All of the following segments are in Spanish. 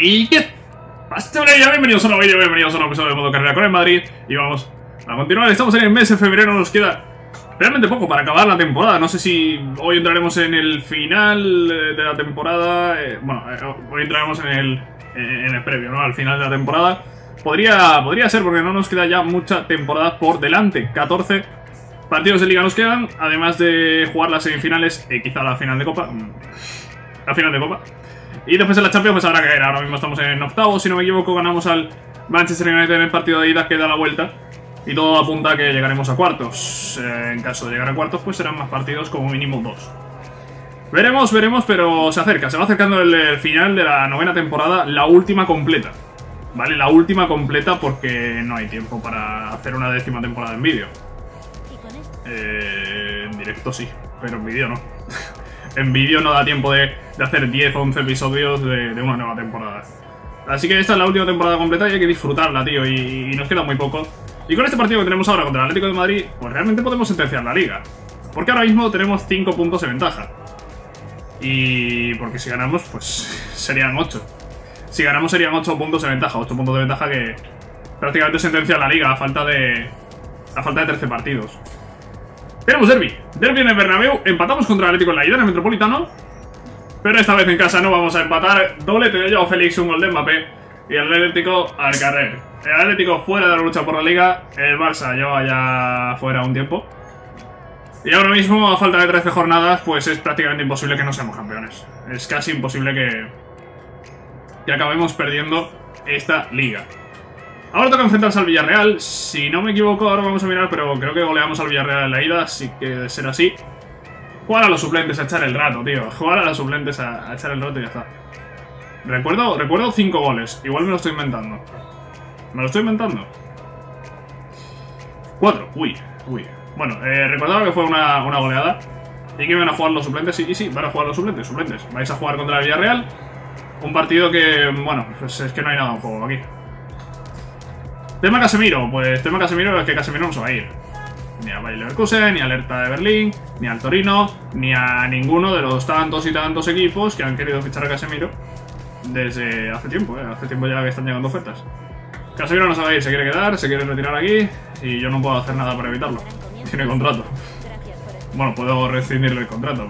Y qué pasa, bienvenidos a un nuevo vídeo, bienvenidos a un nuevo episodio de Modo Carrera con el Madrid. Y vamos a continuar, estamos en el mes de febrero, nos queda realmente poco para acabar la temporada. No sé si hoy entraremos en el final de la temporada. Bueno, hoy entraremos en el previo, ¿no? Al final de la temporada. Podría ser, porque no nos queda ya mucha temporada por delante. 14 partidos de liga nos quedan, además de jugar las semifinales, quizá la final de Copa. La final de Copa. Y después de la Champions pues habrá que caer. Ahora mismo estamos en octavos, si no me equivoco, ganamos al Manchester United en el partido de ida que da la vuelta. Y todo apunta a que llegaremos a cuartos. En caso de llegar a cuartos, pues serán más partidos, como mínimo dos. Veremos, pero se acerca. Se va acercando el final de la novena temporada, la última completa. Vale, la última completa porque no hay tiempo para hacer una 10ª temporada en vídeo. En directo sí, pero en vídeo no. En vídeo no da tiempo de hacer 10 o 11 episodios de una nueva temporada. Así que esta es la última temporada completa y hay que disfrutarla, tío, y nos queda muy poco. Y con este partido que tenemos ahora contra el Atlético de Madrid, pues realmente podemos sentenciar la liga. Porque ahora mismo tenemos 5 puntos de ventaja. Y porque si ganamos, pues serían 8. Si ganamos serían 8 puntos de ventaja. 8 puntos de ventaja que prácticamente sentencia la liga a falta de 13 partidos. Tenemos derbi. Derbi en el Bernabéu. Empatamos contra el Atlético en la ida en el Metropolitano. Pero esta vez en casa no vamos a empatar. Doblete de Joao Félix, un gol de Mbappé. Y el Atlético al carrer. El Atlético fuera de la lucha por la Liga. El Barça lleva ya fuera un tiempo. Y ahora mismo, a falta de 13 jornadas, pues es prácticamente imposible que no seamos campeones. Es casi imposible que acabemos perdiendo esta Liga. Ahora toca enfrentarse al Villarreal. Si no me equivoco, ahora vamos a mirar, pero creo que goleamos al Villarreal en la ida, así que de ser así. Jugar a los suplentes a echar el rato, tío. Jugar a los suplentes a echar el rato y ya está. Recuerdo 5 goles. Igual me lo estoy inventando. ¿Me lo estoy inventando? 4. Uy. Bueno, recordaba que fue una goleada. Y que van a jugar los suplentes. Sí, van a jugar los suplentes. Vais a jugar contra el Villarreal. Un partido que, bueno, pues es que no hay nada en juego aquí. Tema Casemiro. Pues tema Casemiro es que Casemiro no se va a ir. Ni a Bayer Leverkusen, ni a Hertha de Berlín, ni al Torino, ni a ninguno de los tantos y tantos equipos que han querido fichar a Casemiro. Desde hace tiempo, hace tiempo ya que están llegando ofertas. Casemiro no se va a ir, se quiere quedar, se quiere retirar aquí. Y yo no puedo hacer nada para evitarlo. Tiene contrato. Bueno, puedo rescindirle el contrato,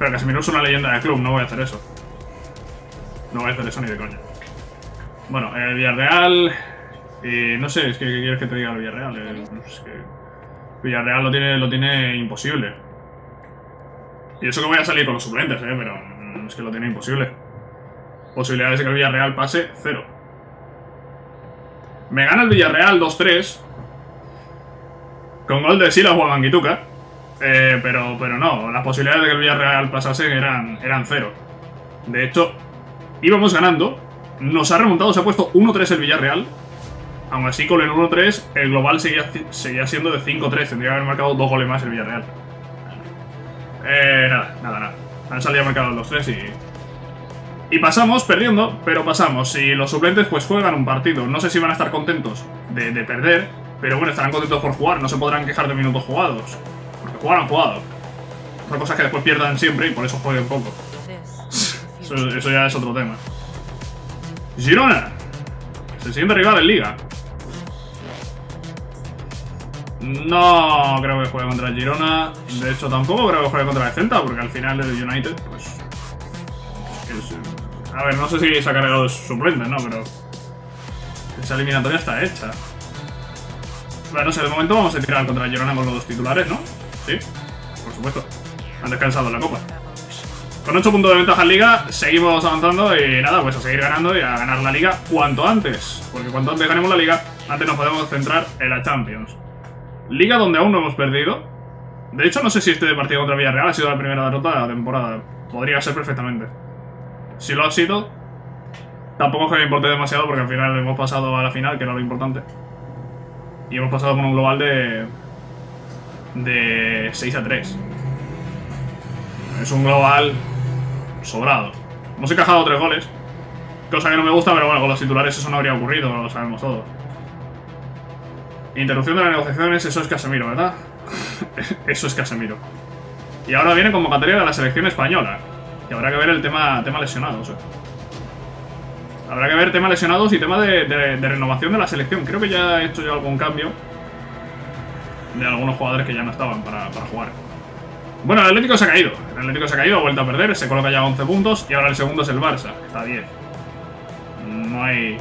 pero Casemiro es una leyenda del club, no voy a hacer eso. No voy a hacer eso ni de coña. Bueno, el Villarreal... no sé, es que ¿qué quieres que te diga el Villarreal? Es que Villarreal lo tiene imposible. Y eso que voy a salir con los suplentes, pero es que lo tiene imposible. Posibilidades de que el Villarreal pase, 0. Me gana el Villarreal 2-3. Con gol de Silas Guamanguituca. Pero no, las posibilidades de que el Villarreal pasase eran 0. De hecho, íbamos ganando. Nos ha remontado, se ha puesto 1-3 el Villarreal. Aún así, con el 1-3, el global seguía siendo de 5-3. Tendría que haber marcado 2 goles más el Villarreal. Nada. Ansaldi ha marcado el 2-3 y pasamos perdiendo, pero pasamos. Y los suplentes pues juegan un partido. No sé si van a estar contentos de perder, pero bueno, estarán contentos por jugar. No se podrán quejar de minutos jugados, porque jugar han jugado. Otra cosa es que después pierdan siempre y por eso jueguen poco. Eso ya es otro tema. Girona, el siguiente rival en Liga. No creo que juegue contra el Girona. De hecho, tampoco creo que juegue contra el Celta, porque al final el United, pues... A ver, no sé si sacaré los suplentes, ¿no? Pero esa eliminatoria está hecha. Bueno, no sé, de momento vamos a tirar contra Girona con los dos titulares, ¿no? Sí, por supuesto. Han descansado en la Copa. Con 8 puntos de ventaja en Liga, seguimos avanzando y nada, pues a seguir ganando y a ganar la Liga cuanto antes. Porque cuanto antes ganemos la Liga, antes nos podemos centrar en la Champions. Liga donde aún no hemos perdido. De hecho, no sé si este partido contra Villarreal ha sido la primera derrota de la temporada. Podría ser perfectamente. Si lo ha sido, tampoco es que me importe demasiado, porque al final hemos pasado a la final, que era lo importante. Y hemos pasado con un global de 6-3. Es un global sobrado. Hemos encajado 3 goles, cosa que no me gusta, pero bueno, con los titulares eso no habría ocurrido, lo sabemos todos. Interrupción de las negociaciones, eso es Casemiro, ¿verdad? Eso es Casemiro. Y ahora viene convocatoria de la selección española. Y habrá que ver el tema lesionados. Habrá que ver tema lesionados y tema de renovación de la selección. Creo que ya he hecho yo algún cambio de algunos jugadores que ya no estaban para jugar. Bueno, el Atlético se ha caído. El Atlético se ha caído, ha vuelto a perder. Se coloca ya a 11 puntos. Y ahora el segundo es el Barça, que está a 10. No hay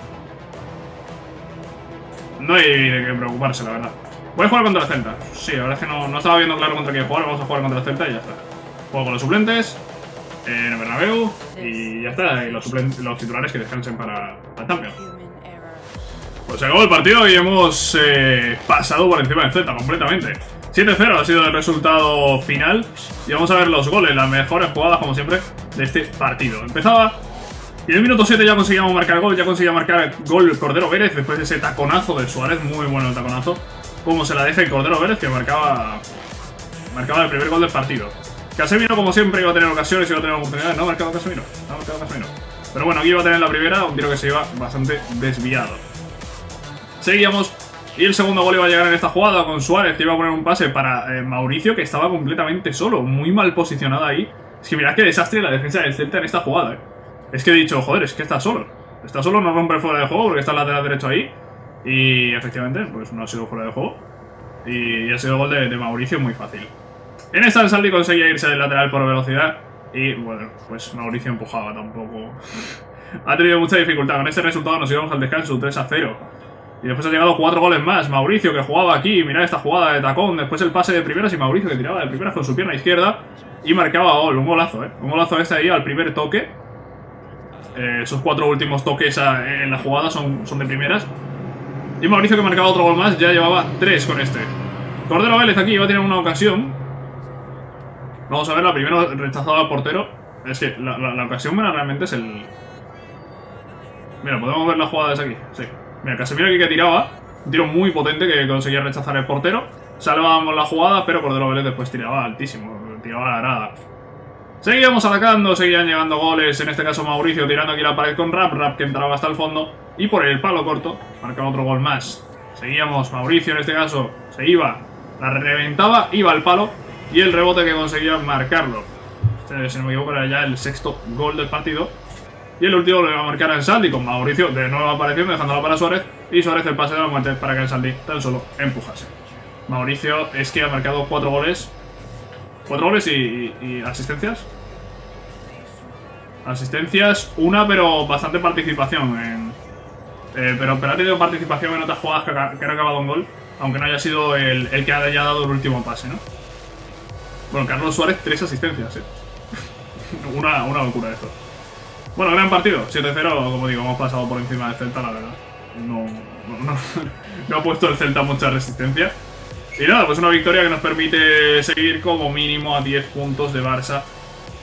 de qué preocuparse, la verdad. Voy a jugar contra el Celta. Sí, la verdad es que no estaba viendo claro contra quién jugar. Vamos a jugar contra el Celta y ya está. Juego con los suplentes en el Bernabéu y ya está. Y los titulares que descansen para Champions. Pues se acabó el partido y hemos pasado por encima del Celta completamente. 7-0 ha sido el resultado final. Y vamos a ver los goles, las mejores jugadas, como siempre, de este partido. Empezaba y en el minuto 7 ya conseguíamos marcar gol. Ya conseguía marcar gol Cordero Vélez después de ese taconazo de Suárez. Muy bueno el taconazo. Como se la deja el Cordero Vélez, que marcaba el primer gol del partido. Casemiro, como siempre, iba a tener ocasiones, iba a tener oportunidades. No ha marcado Casemiro, no ha marcado Casemiro. Pero bueno, aquí iba a tener la primera, un tiro que se iba bastante desviado. Seguíamos. Y el segundo gol iba a llegar en esta jugada con Suárez, que iba a poner un pase para Mauricio, que estaba completamente solo, muy mal posicionado ahí. Es que mirad qué desastre la defensa del Celta en esta jugada, Es que he dicho, joder, es que está solo. Está solo, no rompe fuera de juego porque está el lateral derecho ahí. Y efectivamente, pues no ha sido fuera de juego. Y ha sido gol de Mauricio muy fácil. En esta Ansaldi conseguía irse del lateral por velocidad. Y bueno, pues Mauricio empujaba tampoco. Ha tenido mucha dificultad. Con este resultado nos íbamos al descanso 3-0. Y después ha llegado 4 goles más. Mauricio, que jugaba aquí, mirad esta jugada de tacón. Después el pase de primeras y Mauricio, que tiraba de primeras con su pierna izquierda y marcaba gol. Un golazo, un golazo este ahí al primer toque. Esos 4 últimos toques en la jugada son de primeras. Y Mauricio, que marcaba otro gol más, ya llevaba 3 con este. Cordero Vélez aquí iba a tener una ocasión. Vamos a ver, la primera rechazada al portero. Es que la ocasión buena realmente es el... Mira, podemos ver las jugadas aquí, sí. Mira, Casemiro aquí que tiraba, un tiro muy potente que conseguía rechazar el portero. Salvábamos la jugada, pero Cordero Vélez después tiraba altísimo, tiraba la grada. Seguíamos atacando, seguían llegando goles. En este caso Mauricio tirando aquí la pared con Rap que entraba hasta el fondo. Y por el palo corto, marcaba otro gol más. Seguíamos, Mauricio en este caso se iba, la reventaba, iba al palo. Y el rebote que conseguía marcarlo. Este, si no me equivoco, era ya el 6.º gol del partido. Y el último lo iba a marcar Ansaldi, con Mauricio de nuevo apareciendo, dejándola para Suárez. Y Suárez el pase de la muerte para que Ansaldi tan solo empujase. Mauricio es que ha marcado 4 goles. 4 goles y asistencias. Asistencias, una, pero bastante participación. Pero ha tenido participación en otras jugadas que no ha acabado un gol. Aunque no haya sido el que haya dado el último pase, ¿no? Bueno, Carlos Suárez, 3 asistencias, ¿eh? una locura esto. Bueno, gran partido, 7-0, como digo, hemos pasado por encima del Celta, la verdad. No ha puesto el Celta mucha resistencia. Y nada, pues una victoria que nos permite seguir como mínimo a 10 puntos de Barça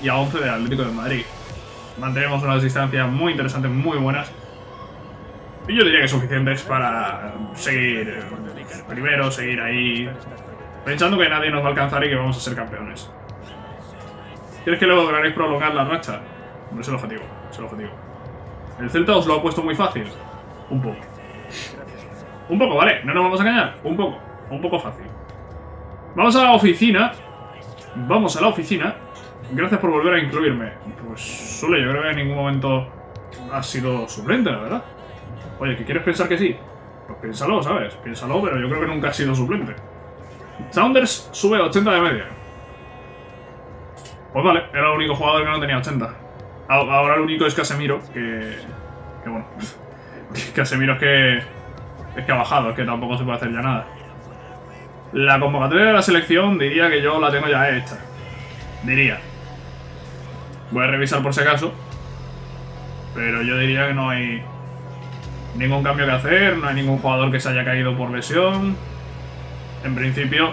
y a 11 del Atlético de Madrid. Mantenemos unas distancias muy interesantes, muy buenas. Y yo diría que suficientes para seguir primero, seguir ahí, pensando que nadie nos va a alcanzar y que vamos a ser campeones. ¿Quieres que lograréis prolongar la racha? No es el objetivo, es el objetivo. El Celta os lo ha puesto muy fácil. Un poco. Un poco, vale, no nos vamos a engañar. Un poco fácil. Vamos a la oficina. Vamos a la oficina. Gracias por volver a incluirme. Pues Sole, yo creo que en ningún momento has sido suplente, la verdad. Oye, ¿qué quieres pensar que sí? Pues piénsalo, ¿sabes? Piénsalo, pero yo creo que nunca has sido suplente. Saunders sube a 80 de media. Pues vale, era el único jugador que no tenía 80. Ahora el único es Casemiro, que bueno, Casemiro es que ha bajado, es que tampoco se puede hacer ya nada. La convocatoria de la selección diría que yo la tengo ya hecha. Diría. Voy a revisar por si acaso. Pero yo diría que no hay ningún cambio que hacer, no hay ningún jugador que se haya caído por lesión. En principio,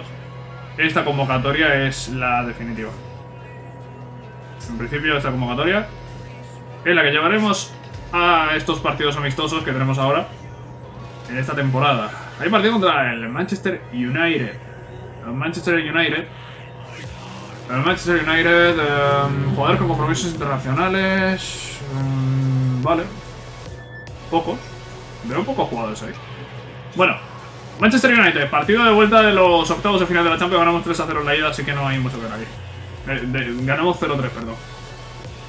esta convocatoria es la definitiva. En principio, esta convocatoria en la que llevaremos a estos partidos amistosos que tenemos ahora en esta temporada. Hay partido contra el Manchester United. Jugadores con compromisos internacionales. Vale. Pocos. Veo pocos jugadores ahí. Bueno, Manchester United, partido de vuelta de los octavos de final de la Champions. Ganamos 3-0 en la ida, así que no hay mucho que ver aquí. Ganamos 0-3, perdón.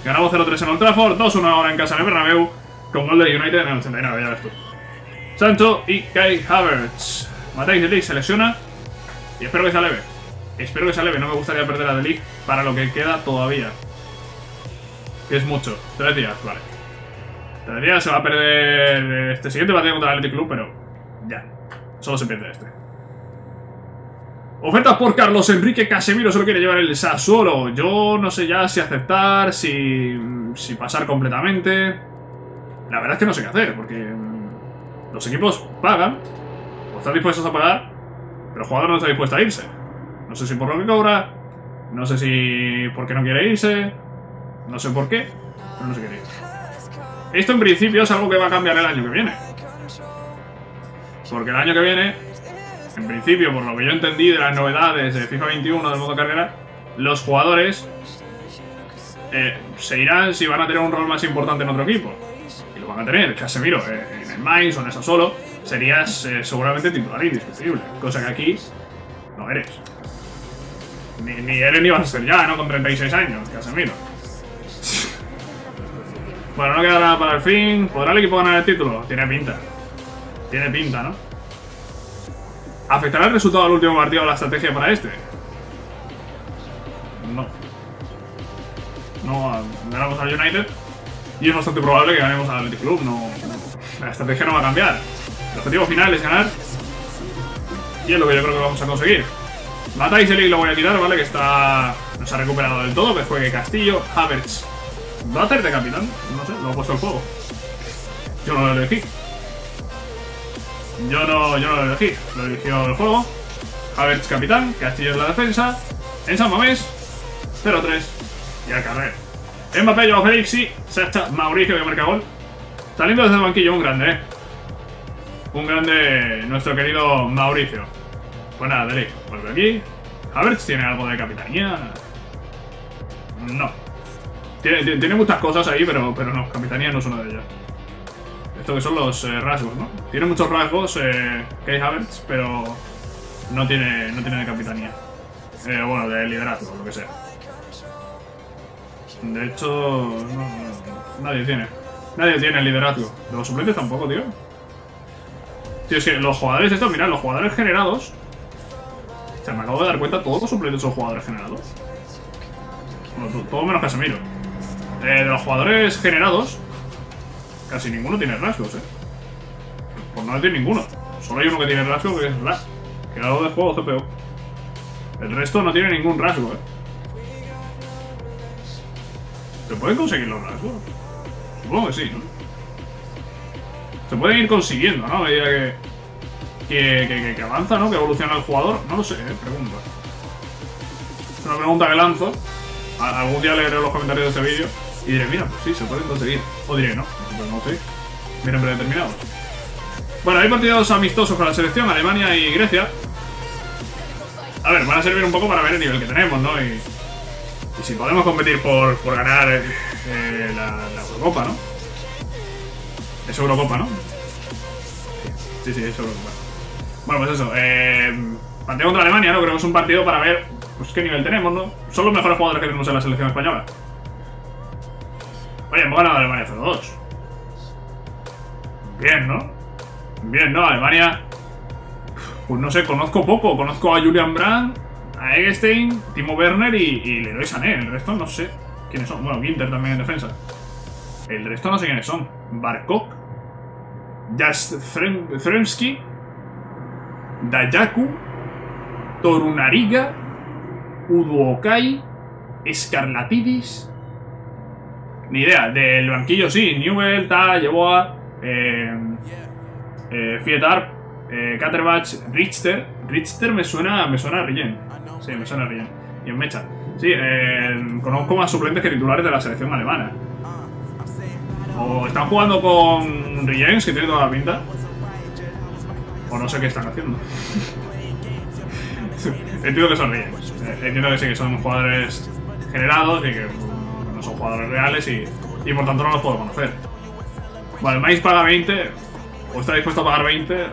Ganamos 0-3 en Old Trafford, 2-1 ahora en casa en el Bernabéu. con gol de United en el 89, ya ves tú. Sancho y Kai Havertz. Matáis de League, se lesiona. Y espero que sea leve. Espero que sea leve, no me gustaría perder a The League para lo que queda todavía. Que es mucho. 3 días, vale. 3 días se va a perder este siguiente partido contra el Athletic Club, pero ya. Solo se pierde este. Ofertas por Carlos Enrique. Casemiro solo quiere llevar el Sassuolo. Yo no sé ya si aceptar, si pasar completamente. La verdad es que no sé qué hacer, porque los equipos pagan, o están dispuestos a pagar, pero el jugador no está dispuesto a irse. No sé si por lo que cobra, no sé si porque no quiere irse, no sé por qué, pero no se quiere ir. Esto en principio es algo que va a cambiar el año que viene. Porque el año que viene, en principio, por lo que yo entendí de las novedades de FIFA 21 del Modo Carrera, los jugadores se irán si van a tener un rol más importante en otro equipo. Y lo van a tener. Casemiro en el Mainz o en Sassuolo serías seguramente titular indiscutible. Cosa que aquí no eres. Ni eres ni vas a ser ya, ¿no? Con 36 años, Casemiro. Bueno, no queda nada para el fin. ¿Podrá el equipo ganar el título? Tiene pinta. Tiene pinta, ¿no? ¿Afectará el resultado del último partido a la estrategia para este? No. No, ganamos al United y es bastante probable que ganemos al Athletic Club. No, la estrategia no va a cambiar. El objetivo final es ganar y es lo que yo creo que vamos a conseguir. Matáis el y lo voy a quitar, ¿vale? Que está... nos ha recuperado del todo, que juegue Castillo. Havertz va a hacer de capitán, no sé, lo ha puesto en juego. Yo no lo elegí. Yo no lo elegí, lo eligió el juego. Havertz capitán, Castillo en la defensa. En San Mamés, 0-3 y al carrer. Mbappé, Diogo Félix y Sacha Mauricio que marca gol. Saliendo desde el banquillo, un grande, ¿eh? Un grande nuestro querido Mauricio. Pues nada, Dele, vuelve aquí. Havertz tiene algo de capitanía. No. Tiene muchas cosas ahí, pero no, capitanía no es una de ellas. Esto que son los rasgos, ¿no? Tiene muchos rasgos Kai Havertz, pero no tiene de capitanía. Bueno, de liderazgo, lo que sea. De hecho, no, nadie tiene. Nadie tiene el liderazgo. De los suplentes tampoco, tío. Tío, es que los jugadores estos, mirad, los jugadores generados. O sea, me acabo de dar cuenta, todos los suplentes son jugadores generados. Bueno, todo menos Casemiro. De los jugadores generados, casi ninguno tiene rasgos, eh. Pues no tiene ninguno. Solo hay uno que tiene rasgo, que es la que algo de juego CPO. El resto no tiene ningún rasgo, eh. ¿Se pueden conseguir los rasgos? Supongo que sí, ¿no? Se pueden ir consiguiendo, ¿no? A medida que avanza, ¿no? Que evoluciona el jugador. No lo sé, pregunta. Es una pregunta que lanzo. Algún día leeré los comentarios de este vídeo y diré, mira, pues sí, se pueden conseguir. O diré, no, pues no sé. Miren predeterminados. Bueno, hay partidos amistosos para la selección, Alemania y Grecia. A ver, van a servir un poco para ver el nivel que tenemos, ¿no? Y si podemos competir por ganar la Eurocopa, ¿no? Es Eurocopa, ¿no? Sí, es Eurocopa. Bueno, pues eso. Partido contra Alemania, ¿no? Creo que es un partido para ver pues qué nivel tenemos, ¿no? Son los mejores jugadores que tenemos en la selección española. Oye, hemos ganado a Alemania 0-2. Bien, ¿no? Bien, ¿no? Alemania... Pues no sé, conozco poco. Conozco a Julian Brandt, a Eggestein, Timo Werner y Leroy Sané. El resto no sé quiénes son. Bueno, Inter también en defensa. El resto no sé quiénes son. Barkok, Jastrzemski, Dayaku, Torunariga, Uduokai, Escarlatidis. Ni idea. Del banquillo sí. Newell, Ta, Yeboa, Fietar, Caterbach, Richter. Richter me suena a Rigen. Sí, me suena a Rigen. Y en Mecha. Sí, conozco más suplentes que titulares de la selección alemana. O están jugando con Rigens, que tiene toda la pinta. O no sé qué están haciendo. Entiendo que son Rigens. Entiendo que sí, que son jugadores generados y que no son jugadores reales y por tanto no los puedo conocer. Vale, el Mainz paga 20. O está dispuesto a pagar 20.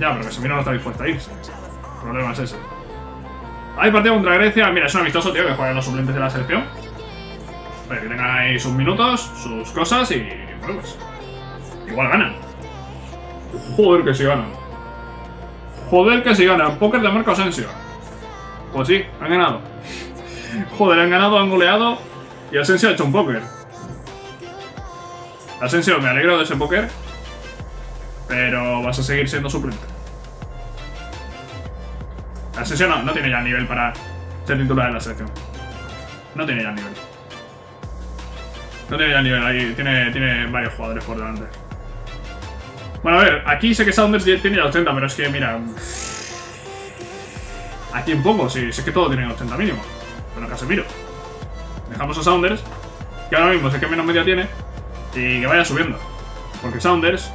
Ya, pero Casemiro no está dispuesto a irse. El problema es ese. Hay partido contra Grecia. Mira, es un amistoso, tío, que juegan los suplentes de la selección. Para que tengan ahí sus minutos, sus cosas y bueno, pues igual ganan. Joder que si ganan. Joder que si ganan. Póker de Marco Asensio. Pues sí, han ganado. Joder, han ganado, han goleado y Asensio ha hecho un póker. Asensio, me alegro de ese póker, pero vas a seguir siendo suplente. Asensio no tiene ya nivel para ser titular de la selección. No tiene ya nivel. No tiene ya nivel, ahí tiene varios jugadores por delante. Bueno, a ver, aquí sé que Sounders tiene ya 80, pero es que, mira... Aquí en poco, si es que todo tiene 80 mínimo. Bueno, Casemiro. Dejamos a Sounders, que ahora mismo es el que menos media tiene, y que vaya subiendo. Porque Sounders,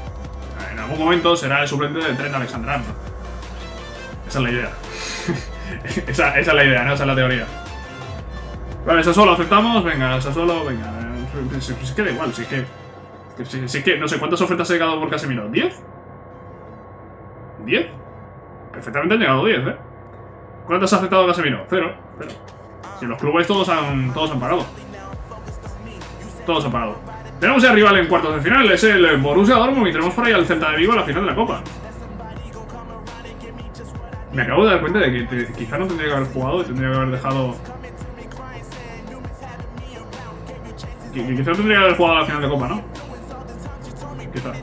en algún momento, será el suplente del Trent Alexander-Arnold. Esa es la idea. esa es la idea, ¿no? Esa es la teoría. Vale, Sassuolo aceptamos, venga, Sassuolo, venga. Si queda igual, si es que no sé cuántas ofertas he llegado por Casemiro. ¿10? ¿10? Perfectamente han llegado 10, ¿eh? ¿Cuántas ha aceptado Casemiro? Cero. Si los clubes todos han pagado. Todos han pagado. Tenemos ya rival en cuartos de final, es el Borussia Dortmund y tenemos por ahí al Celta de Vigo a la final de la Copa. Me acabo de dar cuenta de que quizá no tendría que haber jugado y tendría que haber dejado... Quizás tendría que haber jugado a la final de Copa, ¿no? Quizás.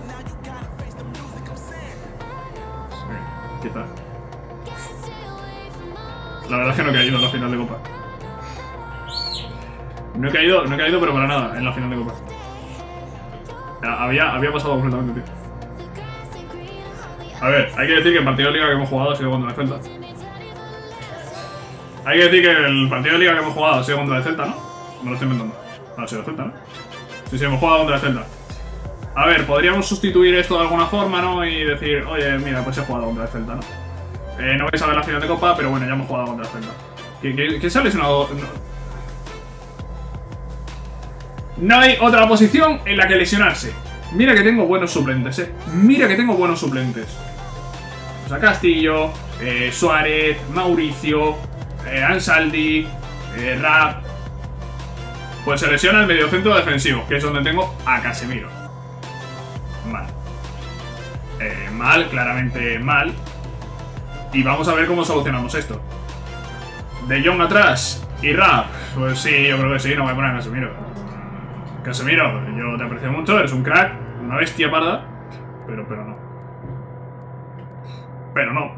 Sí, quizás. La verdad es que no he caído en la final de Copa. No he caído pero para nada en la final de Copa. Había pasado completamente, tío. A ver, hay que decir que el partido de liga que hemos jugado ha sido contra el Celta. Hay que decir que el partido de liga que hemos jugado ha sido contra el Celta, ¿no? Me lo estoy inventando. No, ha sido Celta, ¿no? Sí, hemos jugado contra el Celta. A ver, podríamos sustituir esto de alguna forma, ¿no? Y decir, oye, mira, pues he jugado contra el Celta, ¿no? No vais a ver la final de Copa, pero bueno, ya hemos jugado contra el Celta. ¿Qué sale? No hay otra posición en la que lesionarse. Mira que tengo buenos suplentes, ¿eh? Mira que tengo buenos suplentes. O sea, Castillo, Suárez, Mauricio, Ansaldi, Rap... Pues se lesiona el mediocentro defensivo, que es donde tengo a Casemiro. Mal. Mal, claramente mal. Y vamos a ver cómo solucionamos esto. De Jong atrás y Rap. Pues sí, yo creo que sí, no voy a poner a Casemiro. Casemiro, yo te aprecio mucho, eres un crack, una bestia parda. Pero no. Pero no.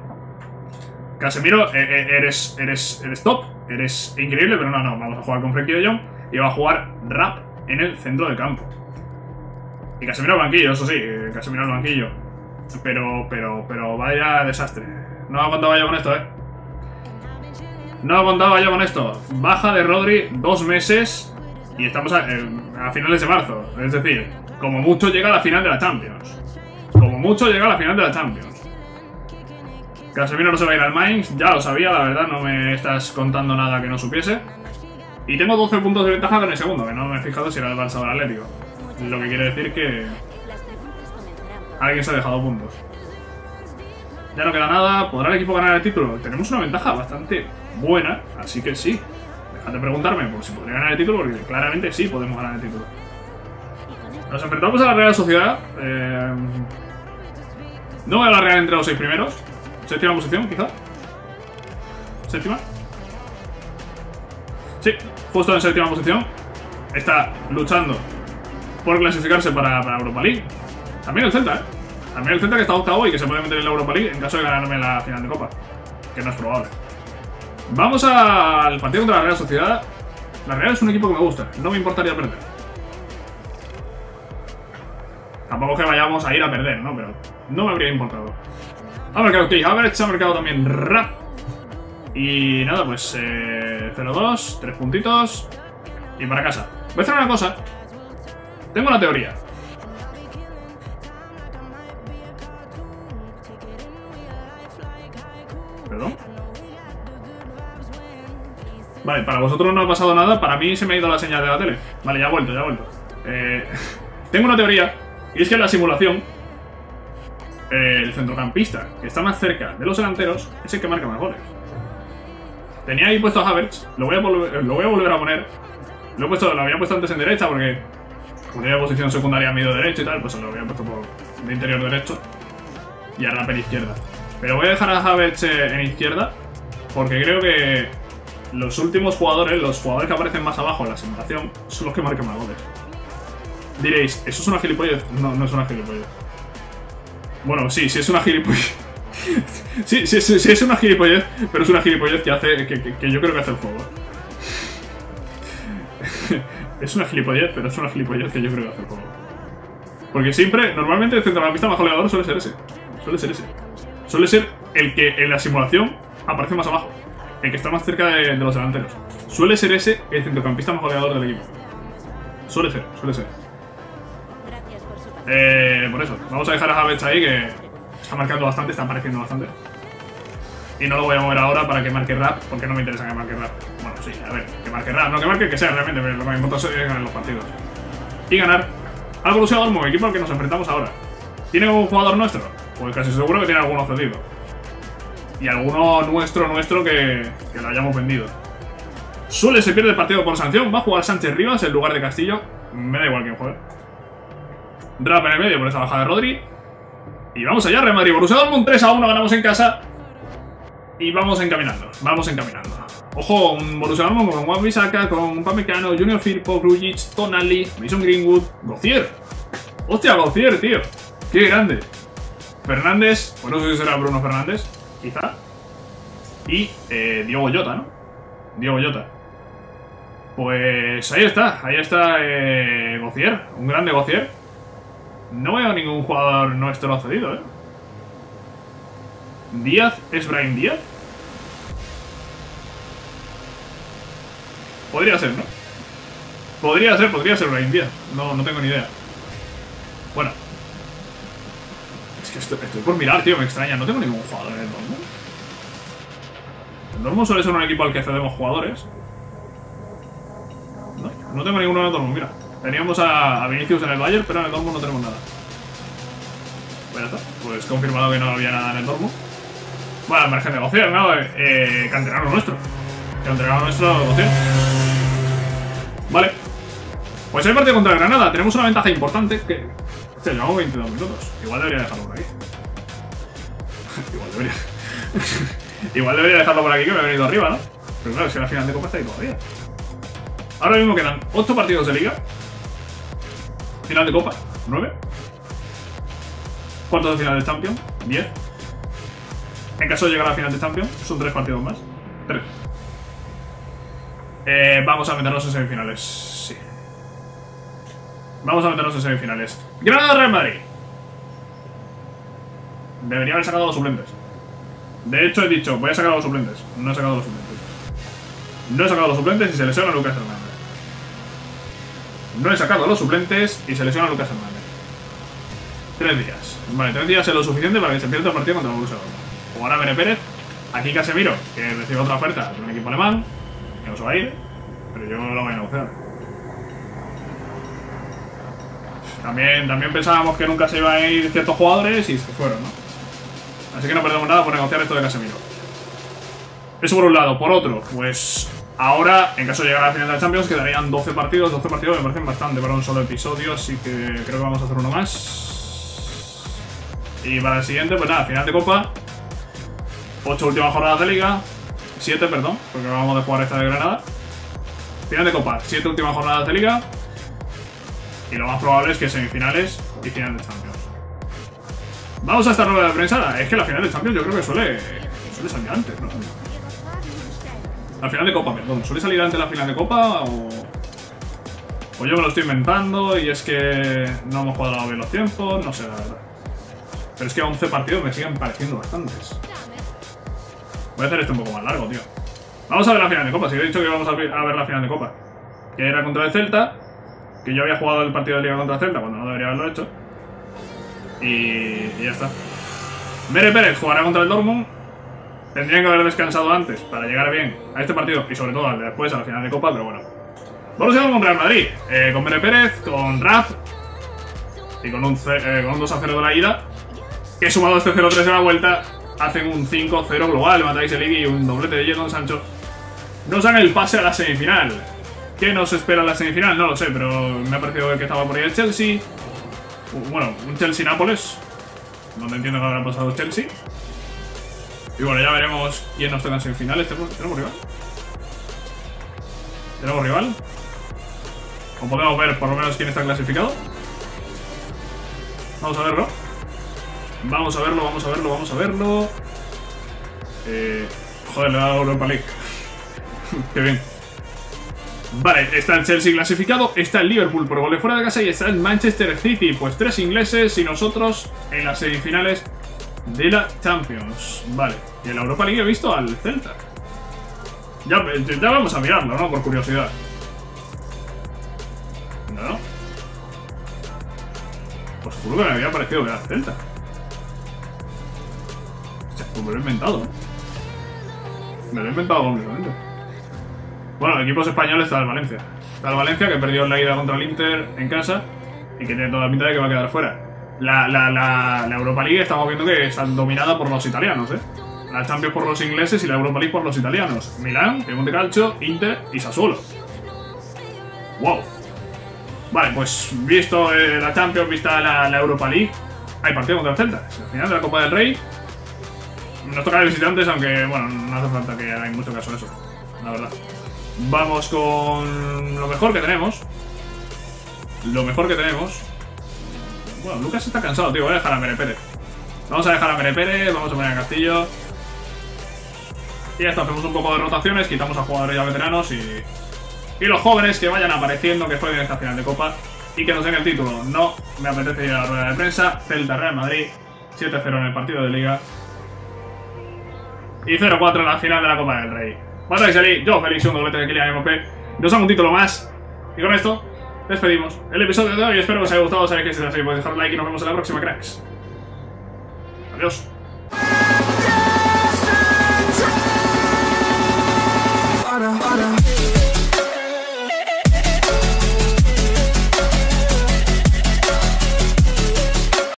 Casemiro, eres top, eres increíble, pero no, vamos a jugar con Frenkie de Jong. Y va a jugar Rap en el centro del campo. Y Casemiro al banquillo, eso sí, Casemiro al banquillo. Pero vaya desastre. No aguantaba yo con esto, ¿eh? No aguantaba yo con esto. Baja de Rodri 2 meses y estamos a finales de marzo. Es decir, como mucho llega a la final de la Champions. Como mucho llega a la final de la Champions. Casemiro no se va a ir al Mainz, ya lo sabía, la verdad, no me estás contando nada que no supiese. Y tengo 12 puntos de ventaja con el segundo, que no me he fijado si era el Barça o el Atlético. Lo que quiere decir que... alguien se ha dejado puntos. Ya no queda nada. ¿Podrá el equipo ganar el título? Tenemos una ventaja bastante buena, así que sí. Dejad de preguntarme por si podría ganar el título, porque claramente sí podemos ganar el título. Nos enfrentamos a la Real Sociedad. No voy a la Real entre los 6 primeros. Séptima posición, quizá. Séptima. Sí, justo en séptima posición. Está luchando por clasificarse para Europa League. También el Celta, ¿eh? También el Celta que está octavo y que se puede meter en la Europa League en caso de ganarme la final de Copa. Que no es probable. Vamos al partido contra la Real Sociedad. La Real es un equipo que me gusta. No me importaría perder. Tampoco es que vayamos a ir a perder, ¿no? Pero no me habría importado. Ha marcado Kai Havertz, ha marcado también Rap. Y nada, pues 0-2, 3 puntitos y para casa. Voy a hacer una cosa. Tengo una teoría. ¿Perdón? Vale, para vosotros no ha pasado nada. Para mí se me ha ido la señal de la tele. Vale, ya ha vuelto, ya ha vuelto. Tengo una teoría. Y es que en la simulación el centrocampista que está más cerca de los delanteros es el que marca más goles. Tenía ahí puesto a Havertz, lo voy a volver a poner. Lo había puesto antes en derecha porque como tenía posición secundaria medio derecho y tal, pues lo había puesto por de interior derecho y a rapper izquierda. Pero voy a dejar a Havertz en izquierda porque creo que los últimos jugadores, los jugadores que aparecen más abajo en la simulación, son los que marcan más goles. Diréis, ¿eso es una gilipollez? No, no es una gilipollez. Bueno, sí, sí es una gilipollez. Sí es una gilipollez, pero es una gilipollez que hace que yo creo que hace el juego. Es una gilipollez, pero es una gilipollez que yo creo que hace el juego. Porque siempre, normalmente el centrocampista más goleador suele ser ese. Suele ser el que en la simulación aparece más abajo, el que está más cerca de los delanteros. Suele ser ese el centrocampista más goleador del equipo. Suele ser. Por eso, vamos a dejar a Havertz ahí, que está marcando bastante, está apareciendo bastante. Y no lo voy a mover ahora para que marque rap, porque no me interesa que marque rap. Bueno, sí, a ver, que marque rap, no que marque, que sea realmente, pero lo que me importa es ganar los partidos. Y ganar al Borussia Dortmund, equipo al que nos enfrentamos ahora. ¿Tiene algún jugador nuestro? Pues casi seguro que tiene alguno cedido. Y alguno nuestro que lo hayamos vendido. Suele se pierde el partido por sanción, va a jugar Sánchez Rivas en lugar de Castillo. Me da igual quién juegue. Rap en el medio por esa bajada de Rodri. Y vamos allá, Real Madrid. Borussia Dortmund 3-1, ganamos en casa. Y vamos encaminando, Ojo, un Borussia Dortmund con Juan Bisaca, con Pamecano, Junior Firpo, Grujic, Tonali, Mason Greenwood, Gocier. Hostia, Gocier, tío. Qué grande. Fernández, bueno, no sé si será Bruno Fernández, quizá. Y Diogo Jota, ¿no? Pues ahí está Gocier, un grande Gocier. No veo ningún jugador nuestro cedido, ¿eh? ¿Díaz es Brian Díaz? Podría ser, ¿no? Podría ser Brian Díaz. No, no tengo ni idea. Bueno. Es que estoy por mirar, tío, me extraña. No tengo ningún jugador en el Dortmund. El Dortmund suele ser un equipo al que cedemos jugadores. No, no tengo ninguno en el Dortmund, mira. Teníamos a Vinicius en el Bayern, pero en el Dortmund no tenemos nada. Bueno, está. Pues confirmado que no había nada en el Dortmund. Bueno, al margen de Gocier, ¿no? Canterano nuestro. Gocier. Vale. Pues hay partido contra Granada. Tenemos una ventaja importante que... Hostia, llevamos 22 minutos. Igual debería dejarlo por aquí. Igual debería dejarlo por aquí, que me he venido arriba, ¿no? Pero claro, es que la final de Copa está ahí todavía. Ahora mismo quedan 8 partidos de Liga. Final de Copa, 9. Cuartos de final de Champions, 10. En caso de llegar a la final de Champions, son 3 partidos más. 3. Vamos a meternos en semifinales. Sí. Granada Real Madrid. Debería haber sacado a los suplentes. De hecho, he dicho, voy a sacar a los suplentes. No he sacado a los suplentes. Y se lesiona a Lucas Hernández. Tres días. Vale, 3 días es lo suficiente para que se pierda el partido contra el Borussia Dortmund. Jugará Mere Pérez. Aquí Casemiro, que recibe otra oferta de un equipo alemán, que no se va a ir, pero yo no lo voy a negociar. También pensábamos que nunca se iban a ir ciertos jugadores y se fueron, ¿no? Así que no perdemos nada por negociar esto de Casemiro. Eso por un lado. Por otro, pues ahora, en caso de llegar a la final de la Champions, quedarían 12 partidos. 12 partidos me parecen bastante para un solo episodio, así que creo que vamos a hacer uno más. Y para el siguiente, pues nada, final de Copa, 8 últimas jornadas de Liga, 7, perdón, porque acabamos de jugar esta de Granada. Final de Copa, 7 últimas jornadas de Liga, y lo más probable es que semifinales y final de Champions. Vamos a esta rueda de prensa. Es que la final de Champions yo creo que suele salir antes, ¿no? La final de Copa, perdón, suele salir antes la final de Copa o yo me lo estoy inventando y es que no hemos cuadrado bien los tiempos, no sé la verdad. Pero es que 11 partidos me siguen pareciendo bastantes. Voy a hacer esto un poco más largo, tío. Vamos a ver la final de Copa. Si he dicho que vamos a ver la final de Copa, que era contra el Celta, que yo había jugado el partido de Liga contra el Celta cuando no debería haberlo hecho. Y ya está. Mere Pérez jugará contra el Dortmund. Tendrían que haber descansado antes para llegar bien a este partido y sobre todo al de después, a la final de Copa, pero bueno. Borussia Dortmund Real Madrid, con Mere Pérez, con Raf y con un 2-0 de la ida. Que sumado a este 0-3 de la vuelta, hacen un 5-0 global, matáis el Iggy y un doblete de Jadon Sancho. Nos dan el pase a la semifinal. ¿Qué nos espera en la semifinal? No lo sé, pero me ha parecido que estaba por ahí el Chelsea. Bueno, un Chelsea-Nápoles, donde entiendo que habrá pasado Chelsea. Y bueno, ya veremos quién nos toca en semifinales. ¿Tenemos rival? ¿Tenemos rival? O podemos ver por lo menos quién está clasificado. Vamos a verlo. Vamos a verlo. Joder, le he dado Europa League. Qué bien. Vale, está el Chelsea clasificado, está el Liverpool por goles fuera de casa y está el Manchester City. Pues tres ingleses y nosotros en las semifinales de la Champions. Vale, y en la Europa League he visto al Celta. Ya vamos a mirarlo, ¿no? Por curiosidad. ¿No? Pues juro que me había parecido que era el Celta. Hostia, pues me lo he inventado, ¿eh? Me lo he inventado completamente. Bueno, equipos españoles está el Valencia. Está el Valencia que perdió la ida contra el Inter en casa y que tiene toda la pinta de que va a quedar fuera. La Europa League estamos viendo que está dominada por los italianos, ¿eh? La Champions por los ingleses y la Europa League por los italianos. Milán, Piemonte Calcio, Inter y Sassuolo. ¡Wow! Vale, pues visto la Champions, vista la Europa League, hay partido contra el Celta. Es el final de la Copa del Rey. Nos toca a visitantes, aunque, bueno, no hace falta que hagáis mucho caso a eso, la verdad. Vamos con lo mejor que tenemos. Bueno, Lucas está cansado, tío. Voy a dejar a Mere Pérez. Vamos a dejar a Mere Pérez, vamos a poner a Castillo. Y ya está, hacemos un poco de rotaciones, quitamos a jugadores ya veteranos y los jóvenes que vayan apareciendo, que jueguen esta final de Copa y que nos den el título. No me apetece ir a la rueda de prensa. Celta Real Madrid, 7-0 en el partido de Liga. Y 0-4 en la final de la Copa del Rey. Matáis allí, yo Félix, un doblete de Kylian Mbappé. Nos dan un título más. Y con esto despedimos el episodio de hoy. Espero que os haya gustado. Sabéis que si es así podéis dejar un like y nos vemos en la próxima, cracks. Adiós.